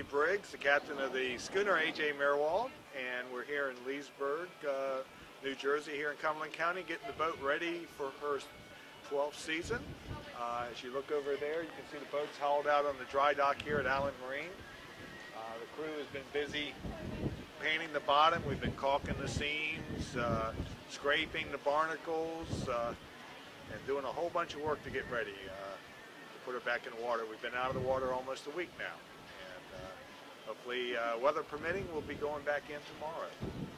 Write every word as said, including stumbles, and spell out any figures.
Jesse Briggs, the captain of the schooner A J Meerwald, and we're here in Leesburg, uh, New Jersey, here in Cumberland County, getting the boat ready for her twelfth season. Uh, as you look over there, you can see the boat's hauled out on the dry dock here at Allen Marine. Uh, the crew has been busy painting the bottom. We've been caulking the seams, uh, scraping the barnacles, uh, and doing a whole bunch of work to get ready uh, to put her back in the water. We've been out of the water almost a week now. Hopefully, uh, weather permitting, we'll be going back in tomorrow.